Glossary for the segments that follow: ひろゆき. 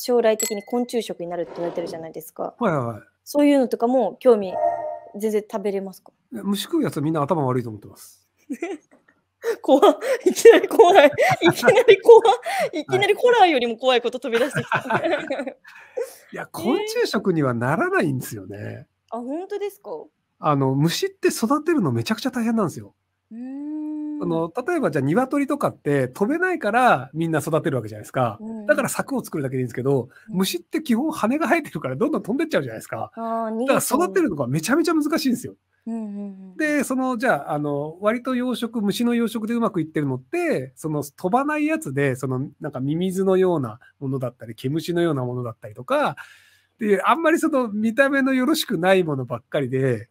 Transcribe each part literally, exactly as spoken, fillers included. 将来的に昆虫食になるって言われてるじゃないですか。はいはい。そういうのとかも興味全然食べれますか？虫食うやつはみんな頭悪いと思ってます。怖い。いきなり怖い。いきなり怖い。いきなりホラーよりも怖いこと飛び出してきた。いや、昆虫食にはならないんですよね。えー、あ、本当ですか？あの虫って育てるのめちゃくちゃ大変なんですよ。うーん、あの例えばじゃあ鶏とかって飛べないからみんな育てるわけじゃないですか。うん、だから柵を作るだけでいいんですけど、うん、虫って基本羽が生えてるからどんどん飛んでっちゃうじゃないですか。あ、だから育てるのがめちゃめちゃ難しいんですよ。で、そのじゃあ、あの割と養殖虫の養殖でうまくいってるのって、その飛ばないやつで、そのなんかミミズのようなものだったり毛虫のようなものだったりとかで、あんまりその見た目のよろしくないものばっかりで、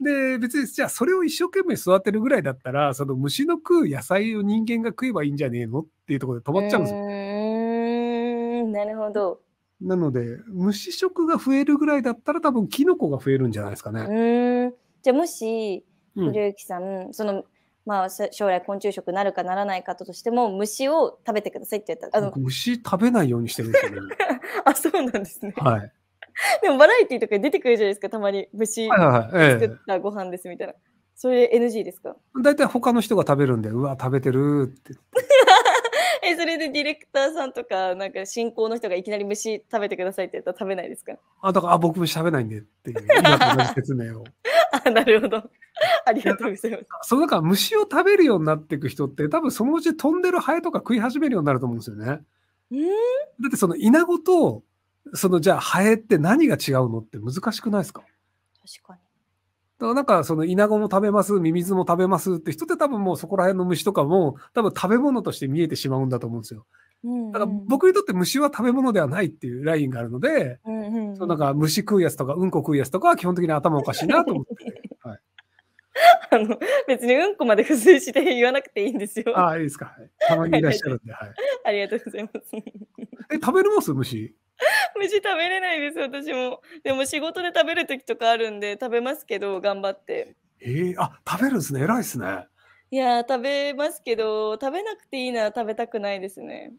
で別にじゃあそれを一生懸命育てるぐらいだったら、その虫の食う野菜を人間が食えばいいんじゃねえのっていうところで止まっちゃうんですよ。えー、なるほど。なので虫食が増えるぐらいだったら多分キノコが増えるんじゃないですかね。うん、じゃあもしひろゆきさん、うん、そのまあ将来昆虫食なるかならないかととしても虫を食べてくださいって言ったら、あの虫食べないようにしてるんですよね。あ、そうなんですね。はい。でもバラエティーとか出てくるじゃないですか、たまに虫作ったご飯ですみたいな。それ エヌジー ですか？だいたい他の人が食べるんで、うわ食べてるって。え、それでディレクターさんとかなんか進行の人がいきなり虫食べてくださいって言ったら食べないですか？あ、だから、あ、僕虫食べないんでっていう説明を。あ、なるほど。ありがとうございます。そうだから虫を食べるようになっていく人って多分そのうち飛んでるハエとか食い始めるようになると思うんですよね。んだってそのイナゴとそのじゃあハエって何が違うのって難しくないですか？確かに。だからなんかそのイナゴも食べます、ミミズも食べますって人って多分もうそこら辺の虫とかも多分食べ物として見えてしまうんだと思うんですよ。うんうん、だから僕にとって虫は食べ物ではないっていうラインがあるので、そうなんか虫食うやつとかうんこ食うやつとかは基本的に頭おかしいなと思って。はい。あの別にうんこまで付随して言わなくていいんですよ。ああ、いいですか。はい、たまにいらっしゃるんで。はい。ありがとうございます。え、食べれます虫？虫食べれないです、私も。でも仕事で食べる時とかあるんで食べますけど、頑張って。ええー、あ、食べるんですね、偉いですね。いや、食べますけど、食べなくていいなら食べたくないですね。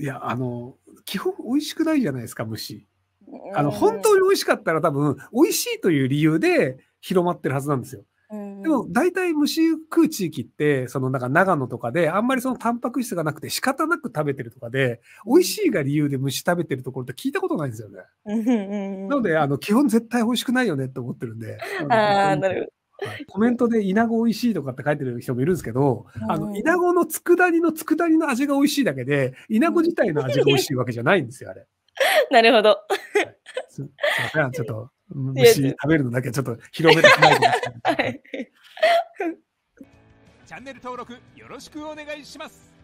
いや、あの基本美味しくないじゃないですか虫。あの本当に美味しかったら多分美味しいという理由で広まってるはずなんですよ。でも大体虫食う地域ってそのなんか長野とかであんまりそのタンパク質がなくて仕方なく食べてるとかで、美味しいが理由で虫食べてるところって聞いたことないんですよね。なのであの基本絶対美味しくないよねって思ってるんで。ああ、なるほど。コメントでイナゴ美味しいとかって書いてる人もいるんですけど、あのイナゴの佃煮の佃煮の味が美味しいだけで、イナゴ自体の味が美味しいわけじゃないんですよ、あれ。なるほど。すみません、ちょっと虫食べるのだけちょっと広めてしまいます。はい。チャンネル登録よろしくお願いします。